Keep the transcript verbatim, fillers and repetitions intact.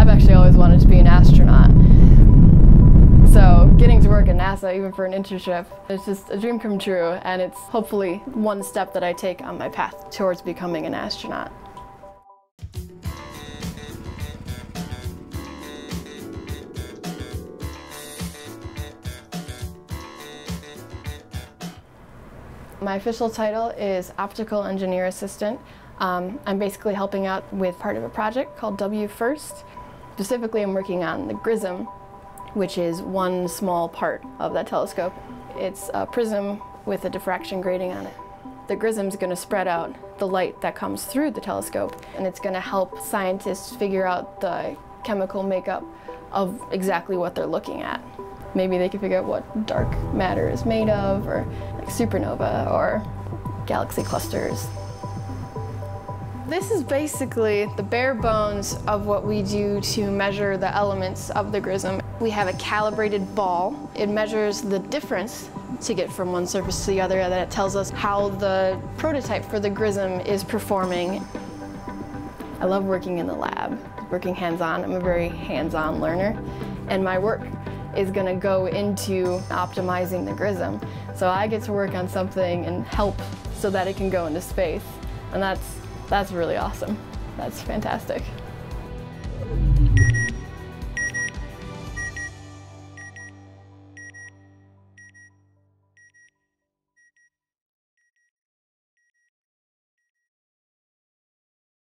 I've actually always wanted to be an astronaut. So getting to work at NASA, even for an internship, it's just a dream come true, and it's hopefully one step that I take on my path towards becoming an astronaut. My official title is Optical Engineer Assistant. Um, I'm basically helping out with part of a project called W FIRST. Specifically, I'm working on the grism, which is one small part of that telescope. It's a prism with a diffraction grating on it. The grism is going to spread out the light that comes through the telescope, and it's going to help scientists figure out the chemical makeup of exactly what they're looking at. Maybe they can figure out what dark matter is made of, or like supernova, or galaxy clusters. This is basically the bare bones of what we do to measure the elements of the grism. We have a calibrated ball. It measures the difference to get from one surface to the other, and it tells us how the prototype for the grism is performing. I love working in the lab, working hands-on. I'm a very hands-on learner, and my work is going to go into optimizing the grism. So I get to work on something and help so that it can go into space. And that's, that's really awesome. That's fantastic.